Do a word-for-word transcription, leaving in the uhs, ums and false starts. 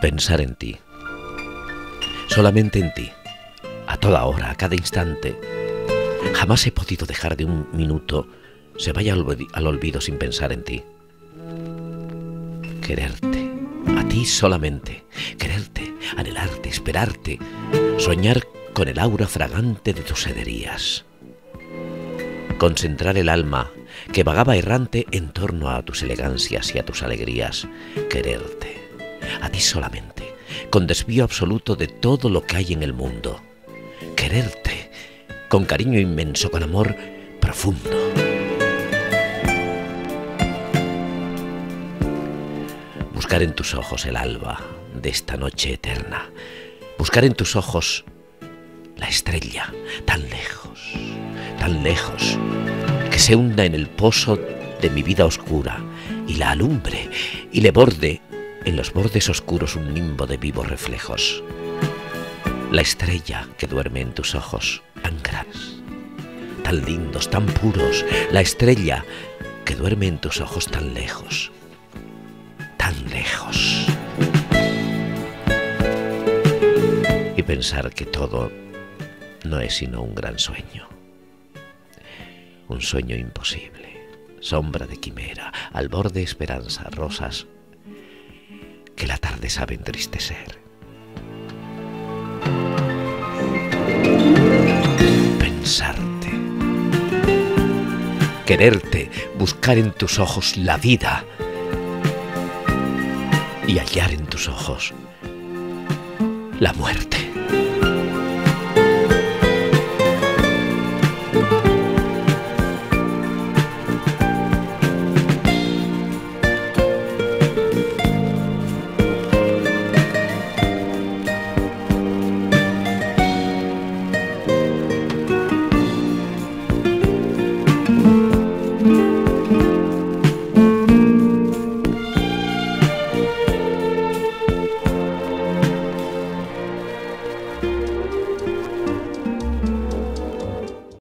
Pensar en ti. Solamente en ti. A toda hora, a cada instante. Jamás he podido dejar de un minuto se vaya al olvido sin pensar en ti. Quererte. A ti solamente. Quererte, anhelarte, esperarte. Soñar con el aura fragante de tus hederías. Concentrar el alma que vagaba errante en torno a tus elegancias y a tus alegrías. Quererte. A ti solamente. Con desvío absoluto de todo lo que hay en el mundo. Quererte. Con cariño inmenso, con amor profundo. Buscar en tus ojos el alba de esta noche eterna. Buscar en tus ojos la estrella, tan lejos, tan lejos, que se hunda en el pozo de mi vida oscura y la alumbre y le borde en los bordes oscuros un nimbo de vivos reflejos. La estrella que duerme en tus ojos, tan claros, tan lindos, tan puros. La estrella que duerme en tus ojos tan lejos, tan lejos. Y pensar que todo no es sino un gran sueño. Un sueño imposible, sombra de quimera, albor de esperanza, rosas que la tarde sabe entristecer. Pensarte, quererte, buscar en tus ojos la vida y hallar en tus ojos la muerte.